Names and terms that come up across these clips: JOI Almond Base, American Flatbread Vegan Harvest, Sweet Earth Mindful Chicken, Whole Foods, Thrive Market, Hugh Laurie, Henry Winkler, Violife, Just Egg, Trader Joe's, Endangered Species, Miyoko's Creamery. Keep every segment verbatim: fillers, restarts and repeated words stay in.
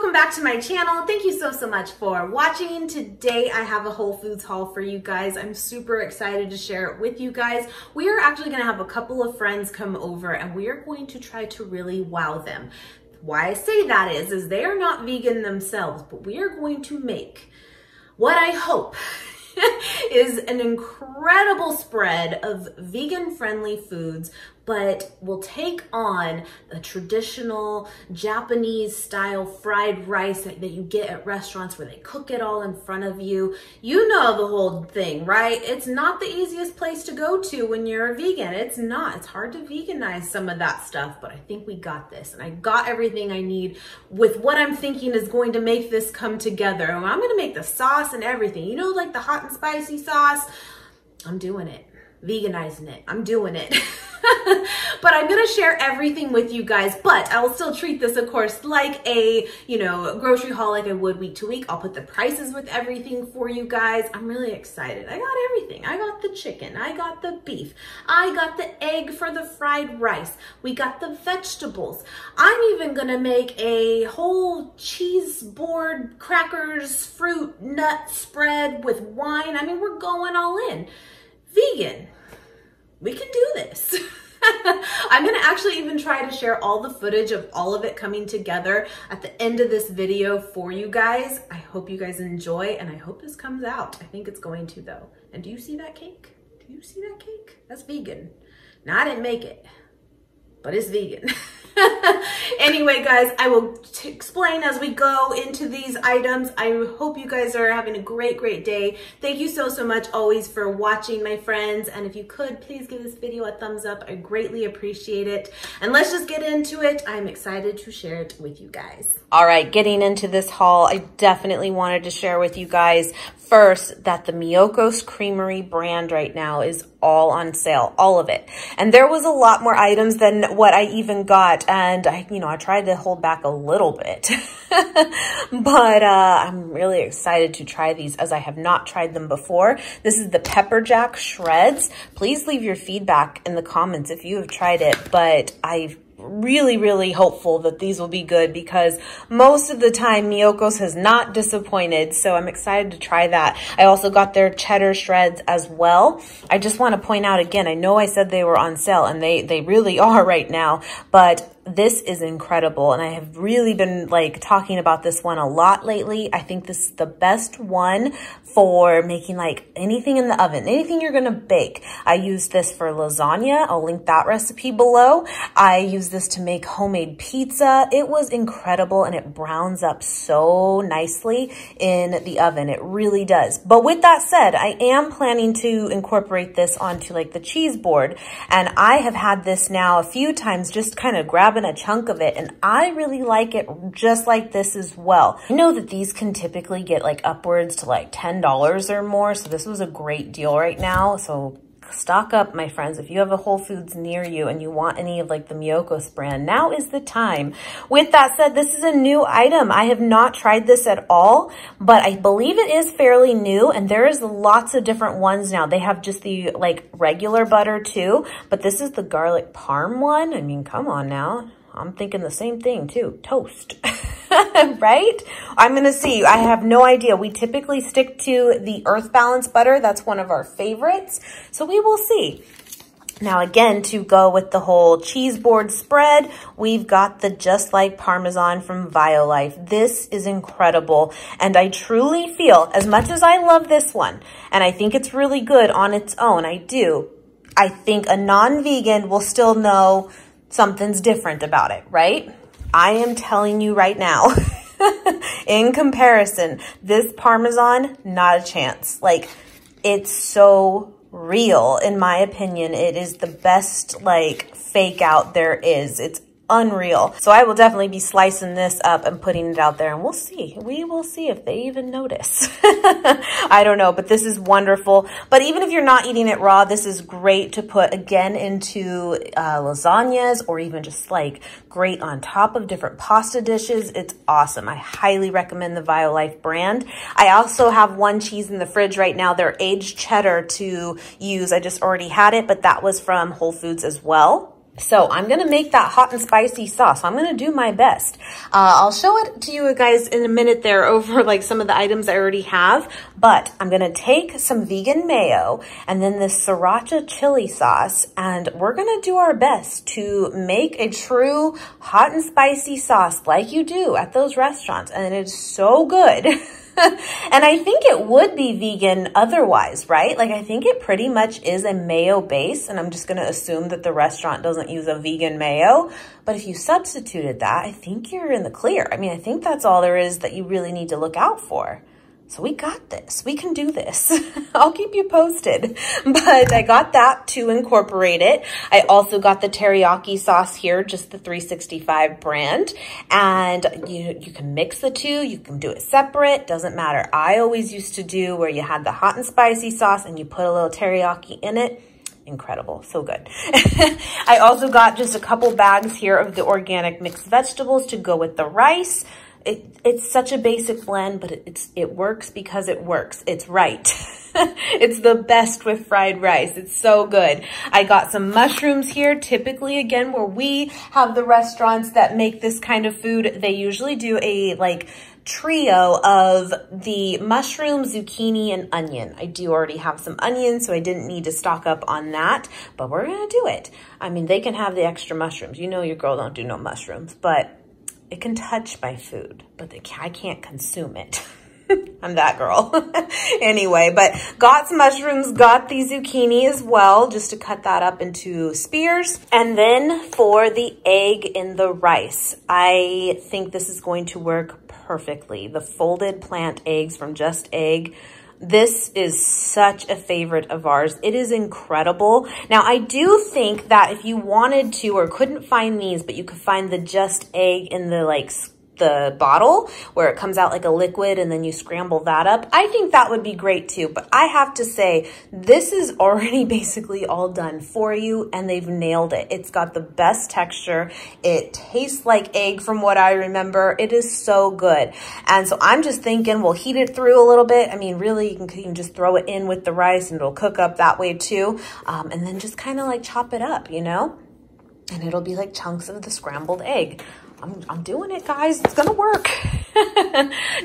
welcome back to my channel. Thank you so, so much for watching. Today I have a Whole Foods haul for you guys. I'm super excited to share it with you guys. We are actually gonna have a couple of friends come over and we are going to try to really wow them. Why I say that is, is they are not vegan themselves, but we are going to make what I hope is an incredible spread of vegan-friendly foods, but will take on the traditional Japanese-style fried rice that, that you get at restaurants where they cook it all in front of you. You know the whole thing, right? It's not the easiest place to go to when you're a vegan. It's not. It's hard to veganize some of that stuff, but I think we got this. And I got everything I need with what I'm thinking is going to make this come together. And I'm going to make the sauce and everything. You know, like the hot and spicy sauce? I'm doing it. Veganizing it. I'm doing it. But I'm going to share everything with you guys, but I'll still treat this, of course, like a, you know, grocery haul like I would week to week. I'll put the prices with everything for you guys. I'm really excited. I got everything. I got the chicken. I got the beef. I got the egg for the fried rice. We got the vegetables. I'm even going to make a whole cheese board, crackers, fruit, nut spread with wine. I mean, we're going all in. Vegan. We can do this. I'm gonna actually even try to share all the footage of all of it coming together at the end of this video for you guys. I hope you guys enjoy and I hope this comes out. I think it's going to though. And do you see that cake? Do you see that cake? That's vegan. Now I didn't make it, but it's vegan. Anyway, guys, I will t- explain as we go into these items. I hope you guys are having a great, great day. Thank you so, so much always for watching, my friends. And if you could, please give this video a thumbs up. I greatly appreciate it. And let's just get into it. I'm excited to share it with you guys. All right, getting into this haul, I definitely wanted to share with you guys first that the Miyoko's Creamery brand right now is all on sale, all of it. And there was a lot more items than what I even got. And I, you know, I tried to hold back a little bit, but uh, I'm really excited to try these as I have not tried them before. This is the Pepper Jack Shreds. Please leave your feedback in the comments if you have tried it, but I've really, really hopeful that these will be good because most of the time Miyoko's has not disappointed. So I'm excited to try that. I also got their cheddar shreds as well. I just want to point out again, I know I said they were on sale and they, they really are right now, but this is incredible. And I have really been like talking about this one a lot lately. I think this is the best one for making like anything in the oven, anything you're going to bake. I use this for lasagna. I'll link that recipe below. I use this to make homemade pizza. It was incredible and it browns up so nicely in the oven. It really does. But with that said, I am planning to incorporate this onto like the cheese board. And I have had this now a few times, just kind of grabbing a chunk of it, and I really like it just like this as well. I know that these can typically get like upwards to like ten dollars or more, so this was a great deal right now. So stock up, my friends. If you have a Whole Foods near you and you want any of like the Miyoko's brand, now is the time. With that said, this is a new item. I have not tried this at all, but I believe it is fairly new and there is lots of different ones now. They have just the like regular butter too, but this is the garlic parm one. I mean, come on now. I'm thinking the same thing too. Toast. Right? I'm going to see. I have no idea. We typically stick to the Earth Balance butter. That's one of our favorites. So we will see. Now, again, to go with the whole cheese board spread, we've got the Just Like Parmesan from Violife. This is incredible. And I truly feel, as much as I love this one, and I think it's really good on its own, I do, I think a non-vegan will still know something's different about it, right? I am telling you right now, in comparison, this Parmesan, not a chance. Like, it's so real. In my opinion, it is the best, like, fake out there is. It's unreal. So I will definitely be slicing this up and putting it out there and we'll see. We will see if they even notice. I don't know, but this is wonderful. But even if you're not eating it raw, this is great to put again into uh, lasagnas or even just like grate on top of different pasta dishes. It's awesome. I highly recommend the Violife brand. I also have one cheese in the fridge right now. Their aged cheddar to use. I just already had it, but that was from Whole Foods as well. So I'm going to make that hot and spicy sauce. I'm going to do my best. Uh, I'll show it to you guys in a minute there over like some of the items I already have, but I'm going to take some vegan mayo and then this sriracha chili sauce, and we're going to do our best to make a true hot and spicy sauce like you do at those restaurants. And it's so good. And I think it would be vegan otherwise, right? Like I think it pretty much is a mayo base, and I'm just going to assume that the restaurant doesn't use a vegan mayo. But if you substituted that, I think you're in the clear. I mean, I think that's all there is that you really need to look out for. So we got this. We can do this. I'll keep you posted. But I got that to incorporate it. I also got the teriyaki sauce here, just the three sixty-five brand. And you, you can mix the two. You can do it separate. Doesn't matter. I always used to do where you had the hot and spicy sauce and you put a little teriyaki in it. Incredible. So good. I also got just a couple bags here of the organic mixed vegetables to go with the rice. It, it's such a basic blend, but it, it's, it works because it works. It's right. It's the best with fried rice. It's so good. I got some mushrooms here. Typically, again, where we have the restaurants that make this kind of food, they usually do a like trio of the mushroom, zucchini, and onion. I do already have some onions, so I didn't need to stock up on that, but we're going to do it. I mean, they can have the extra mushrooms. You know your girl don't do no mushrooms, but it can touch my food, but they can't, I can't consume it. I'm that girl. Anyway, but got some mushrooms, got the zucchini as well, just to cut that up into spears. And then for the egg in the rice, I think this is going to work perfectly. The folded plant eggs from Just Egg. This is such a favorite of ours. It is incredible. Now, I do think that if you wanted to or couldn't find these, but you could find the Just Egg in the like the bottle where it comes out like a liquid and then you scramble that up, I think that would be great too. But I have to say, this is already basically all done for you and they've nailed it. It's got the best texture. It tastes like egg from what I remember. It is so good. And so I'm just thinking we'll heat it through a little bit. I mean, really, you can, you can just throw it in with the rice and it'll cook up that way too. Um, and then just kind of like chop it up, you know? And it'll be like chunks of the scrambled egg. I'm, I'm doing it, guys. It's going to work.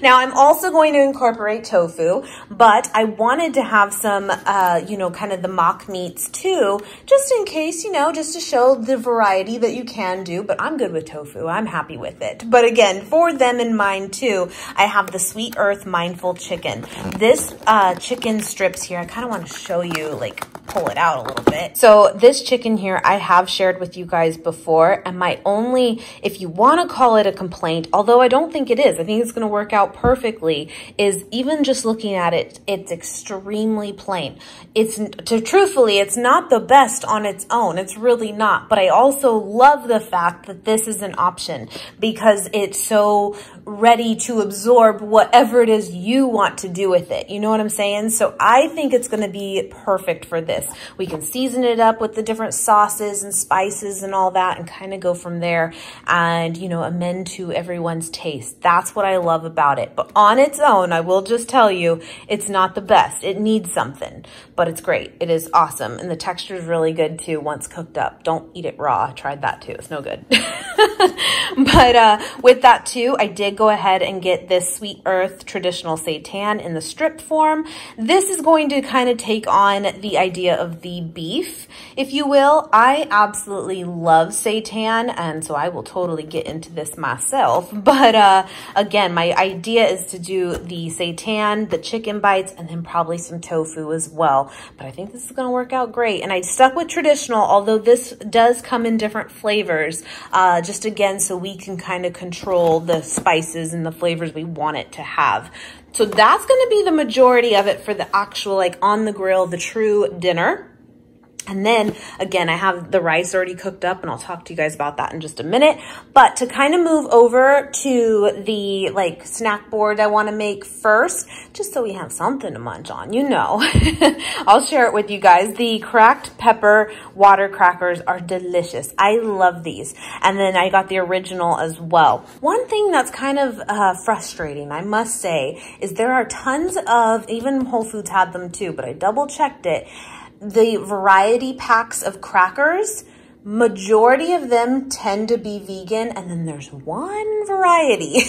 Now, I'm also going to incorporate tofu, but I wanted to have some, uh, you know, kind of the mock meats too, just in case, you know, just to show the variety that you can do. But I'm good with tofu. I'm happy with it. But again, for them in mind too, I have the Sweet Earth Mindful Chicken. This uh, chicken strips here, I kind of want to show you, like, pull it out a little bit. So this chicken here, I have shared with you guys before, and my only, if you want to call it a complaint, although I don't think it is, I think it's going to work out perfectly, is even just looking at it, it's extremely plain. It's, to, truthfully, it's not the best on its own. It's really not. But I also love the fact that this is an option because it's so ready to absorb whatever it is you want to do with it. You know what I'm saying? So I think it's going to be perfect for this. We can season it up with the different sauces and spices and all that and kind of go from there and, you know, amend to everyone's taste. That's what I love about it. But on its own, I will just tell you, it's not the best. It needs something, but it's great. It is awesome. And the texture is really good too once cooked up. Don't eat it raw. I tried that too. It's no good. But uh, with that too, I did go ahead and get this Sweet Earth traditional seitan in the strip form. This is going to kind of take on the idea of the beef, if you will. I absolutely love seitan, and so I will totally get into this myself. But uh, again, my idea is to do the seitan, the chicken bites, and then probably some tofu as well. But I think this is going to work out great. And I stuck with traditional, although this does come in different flavors, uh, just again, so we can kind of control the spices and the flavors we want it to have. So that's going to be the majority of it for the actual, like, on the grill, the true dinner. And then again, I have the rice already cooked up and I'll talk to you guys about that in just a minute. But to kind of move over to the like snack board I want to make first, just so we have something to munch on, you know, I'll share it with you guys. The cracked pepper water crackers are delicious. I love these. And then I got the original as well. One thing that's kind of uh, frustrating, I must say, is there are tons of, even Whole Foods had them too, but I double checked it. The variety packs of crackers, Majority of them tend to be vegan, and then there's one variety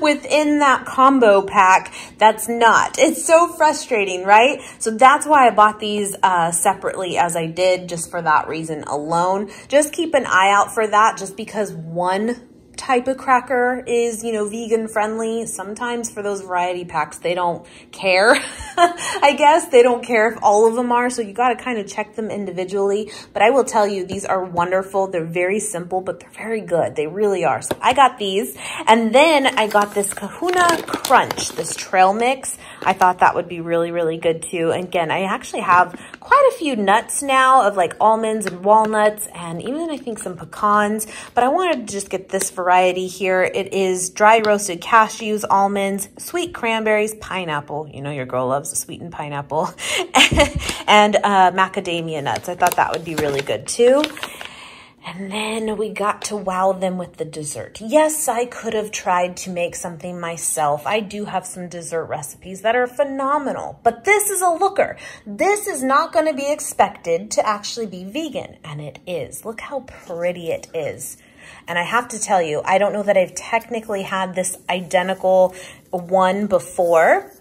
within that combo pack that's not. It's so frustrating, right? So that's why I bought these uh, separately as I did, just for that reason alone. Just keep an eye out for that, just because one type of cracker is, you know, vegan friendly. Sometimes for those variety packs, they don't care. I guess they don't care if all of them are. So you got to kind of check them individually. But I will tell you, these are wonderful. They're very simple, but they're very good. They really are. So I got these. And then I got this Kahuna Crunch, this trail mix. I thought that would be really, really good too. And again, I actually have quite a few nuts now, of like almonds and walnuts, and even I think some pecans. But I wanted to just get this variety. Variety here. It is dry roasted cashews, almonds, sweet cranberries, pineapple. You know your girl loves a sweetened pineapple. and uh, macadamia nuts. I thought that would be really good too. And then we got to wow them with the dessert. Yes, I could have tried to make something myself. I do have some dessert recipes that are phenomenal, but this is a looker. This is not going to be expected to actually be vegan, and it is. Look how pretty it is. And I have to tell you, I don't know that I've technically had this identical one before.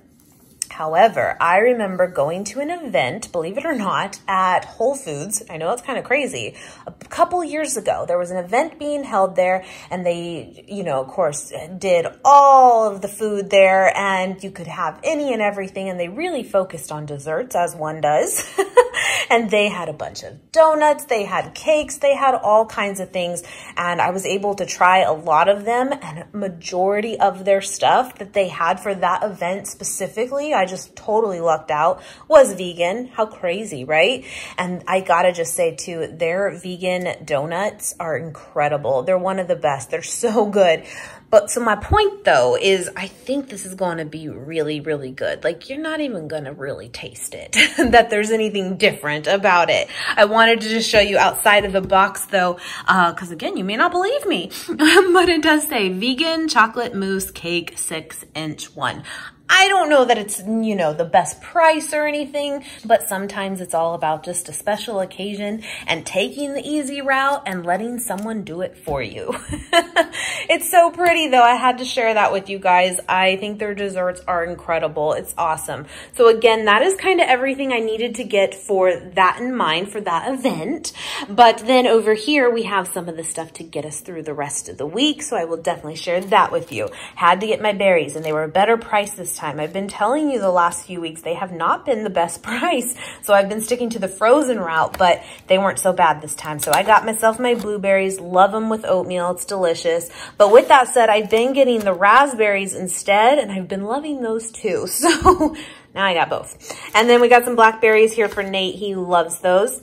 However, I remember going to an event, believe it or not, at Whole Foods. I know it's kind of crazy. A couple years ago, there was an event being held there, and they, you know, of course, did all of the food there, and you could have any and everything, and they really focused on desserts, as one does. And they had a bunch of donuts, they had cakes, they had all kinds of things. And I was able to try a lot of them, and majority of their stuff that they had for that event specifically, I just totally lucked out, was vegan. How crazy, right? And I gotta just say too, their vegan donuts are incredible. They're one of the best. They're so good. But so my point though is, I think this is going to be really, really good. Like, you're not even going to really taste it, that there's anything different about it. I wanted to just show you outside of the box though, because uh, again, you may not believe me, but it does say vegan chocolate mousse cake, six inch one. I don't know that it's, you know, the best price or anything, but sometimes it's all about just a special occasion and taking the easy route and letting someone do it for you. It's so pretty though. I had to share that with you guys. I think their desserts are incredible. It's awesome. So again, that is kind of everything I needed to get for that in mind for that event. But then over here, we have some of the stuff to get us through the rest of the week. So I will definitely share that with you. Had to get my berries, and they were a better price this time. I've been telling you the last few weeks, they have not been the best price. So I've been sticking to the frozen route, but they weren't so bad this time. So I got myself my blueberries, love them with oatmeal. It's delicious. But with that said, I've been getting the raspberries instead, and I've been loving those too. So now I got both. And then we got some blackberries here for Nate. He loves those.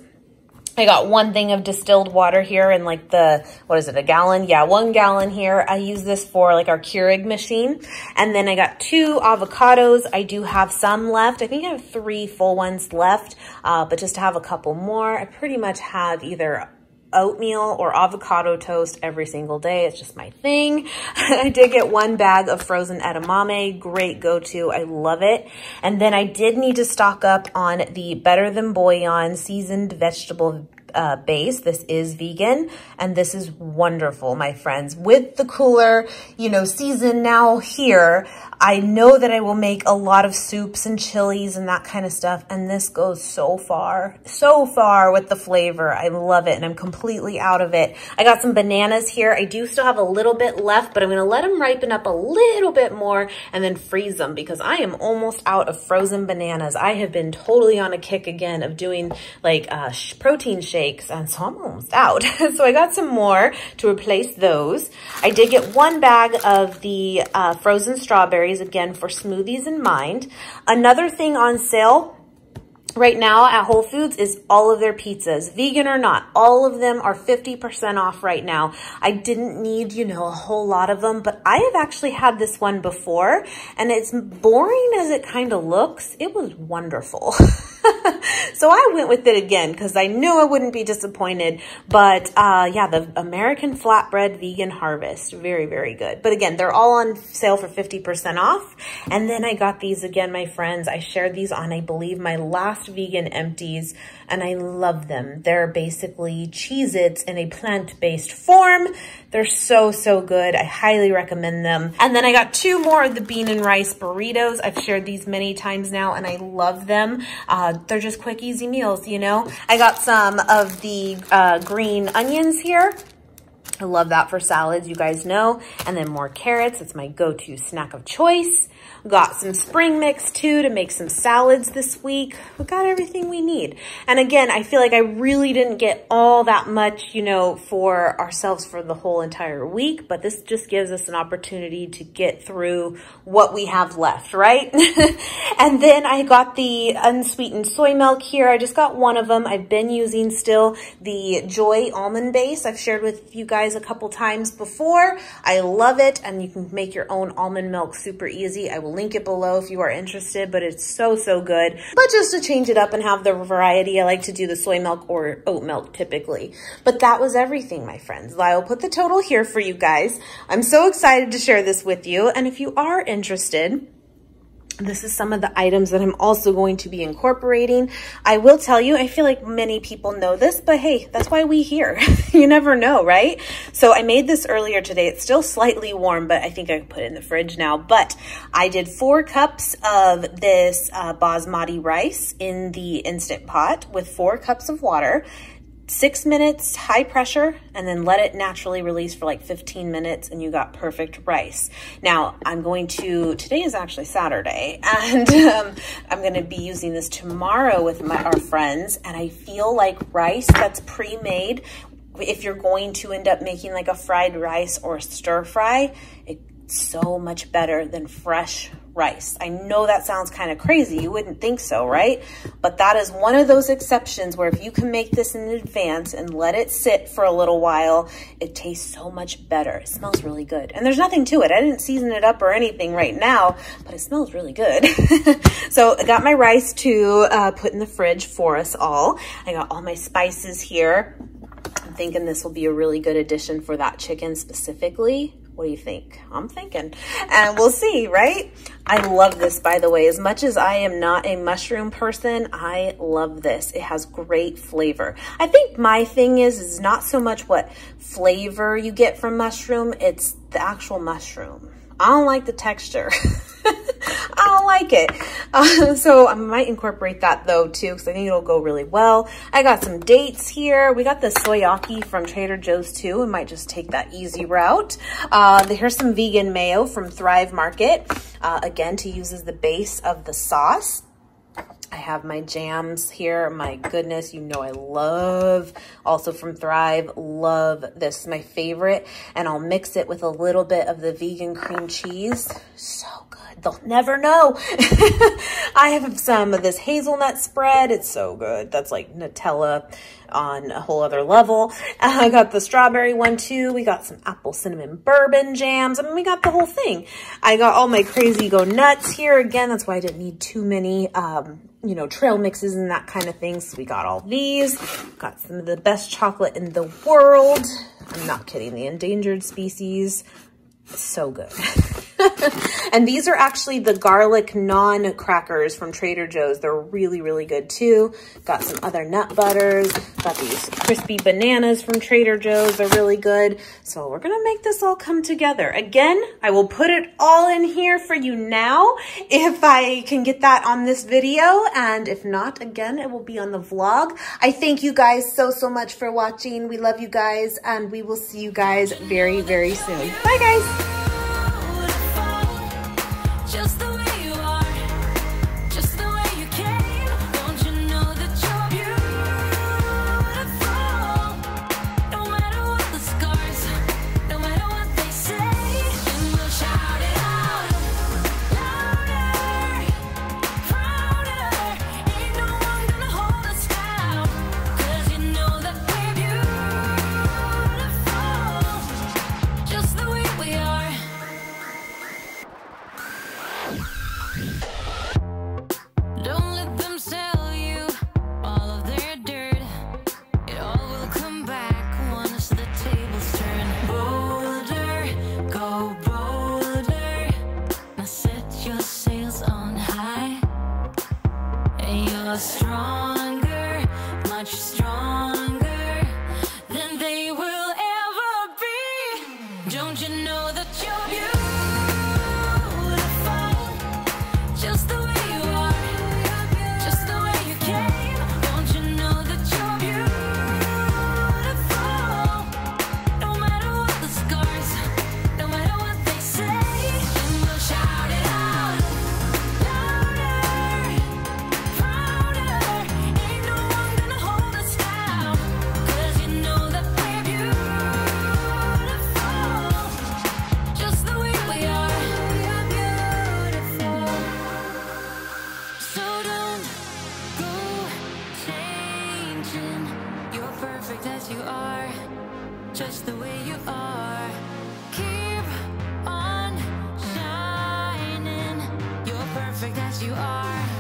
I got one thing of distilled water here, and like the, what is it, a gallon? Yeah, one gallon here. I use this for like our Keurig machine. And then I got two avocados. I do have some left. I think I have three full ones left, uh, but just to have a couple more. I pretty much have either oatmeal or avocado toast every single day. It's just my thing. I did get one bag of frozen edamame. Great go-to. I love it. And then I did need to stock up on the Better Than Bouillon seasoned vegetable uh, base. This is vegan, and this is wonderful, my friends. With the cooler, you know, season now here, I know that I will make a lot of soups and chilies and that kind of stuff. And this goes so far, so far with the flavor. I love it. And I'm completely out of it. I got some bananas here. I do still have a little bit left, but I'm going to let them ripen up a little bit more and then freeze them, because I am almost out of frozen bananas. I have been totally on a kick again of doing like uh, sh protein shakes. And so I'm almost out. So I got some more to replace those. I did get one bag of the uh, frozen strawberries, again for smoothies in mind. Another thing on sale right now at Whole Foods is all of their pizzas, vegan or not. All of them are fifty percent off right now. I didn't need, you know, a whole lot of them, but I have actually had this one before, and as boring as it kind of looks, it was wonderful. So I went with it again because I knew I wouldn't be disappointed. But uh, yeah, the American Flatbread Vegan Harvest, very, very good. But again, they're all on sale for fifty percent off. And then I got these again, my friends. I shared these on, I believe, my last vegan empties, and I love them. They're basically Cheez-Its in a plant-based form. They're so, so good. I highly recommend them. And then I got two more of the bean and rice burritos. I've shared these many times now, and I love them. Uh, they're just quick, easy meals, you know? I got some of the uh, green onions here. I love that for salads, you guys know. And then more carrots. It's my go-to snack of choice. Got some spring mix too to make some salads this week. We got everything we need. And again, I feel like I really didn't get all that much, you know, for ourselves for the whole entire week, but this just gives us an opportunity to get through what we have left, right? And then I got the unsweetened soy milk here. I just got one of them. I've been using still the J O I Almond Base. I've shared with you guys a couple times before. I love it, and you can make your own almond milk super easy. I will link it below if you are interested, but it's so, so good. But just to change it up and have the variety, I like to do the soy milk or oat milk typically. But that was everything, my friends. I will put the total here for you guys. I'm so excited to share this with you. And if you are interested, this is some of the items that I'm also going to be incorporating. I will tell you, I feel like many people know this, but hey, that's why we here. You never know, right? So I made this earlier today. It's still slightly warm, but I think I can put it in the fridge now. But I did four cups of this uh, basmati rice in the Instant Pot with four cups of water. Six minutes, high pressure, and then let it naturally release for like fifteen minutes, and you got perfect rice. Now, I'm going to, today is actually Saturday, and um, I'm gonna be using this tomorrow with my, our friends, and I feel like rice that's pre-made, if you're going to end up making like a fried rice or a stir fry, it's so much better than fresh rice. I know that sounds kind of crazy. You wouldn't think so, right? But that is one of those exceptions where if you can make this in advance and let it sit for a little while, it tastes so much better. It smells really good. And there's nothing to it. I didn't season it up or anything right now, but it smells really good. So I got my rice to uh, put in the fridge for us all. I got all my spices here. I'm thinking this will be a really good addition for that chicken specifically. What do you think? I'm thinking, and we'll see, right? I love this, by the way. As much as I am not a mushroom person, I love this. It has great flavor. I think my thing is, is not so much what flavor you get from mushroom, it's the actual mushroom. I don't like the texture. I don't like it. Uh, so I might incorporate that though too, because I think it'll go really well. I got some dates here. We got the soyaki from Trader Joe's too. We might just take that easy route. Uh, here's some vegan mayo from Thrive Market. Uh, again, to use as the base of the sauce. I have my jams here. My goodness, you know I love, also from Thrive, love this, my favorite. And I'll mix it with a little bit of the vegan cream cheese. So good. They'll never know. I have some of this hazelnut spread. It's so good. That's like Nutella on a whole other level. Uh, I got the strawberry one too. We got some apple cinnamon bourbon jams. I mean, we got the whole thing. I got all my crazy go nuts here. Again, that's why I didn't need too many, um, you know, trail mixes and that kind of thing. So we got all these. Got some of the best chocolate in the world. I'm not kidding. The Endangered Species. It's so good. And these are actually the garlic naan crackers from Trader Joe's. They're really, really good too. Got some other nut butters. Got these crispy bananas from Trader Joe's. They're really good. So we're gonna make this all come together. Again, I will put it all in here for you now if I can get that on this video. And if not, again, it will be on the vlog. I thank you guys so, so much for watching. We love you guys, and we will see you guys very, very soon. Bye, guys. Just the way you are, just the way you came. Don't you know that you're beautiful? No matter what the scars, no matter what they say, and we'll shout it out louder, prouder. Ain't no one gonna hold us down, 'cause you know that we're beautiful, just the way we are. that you are.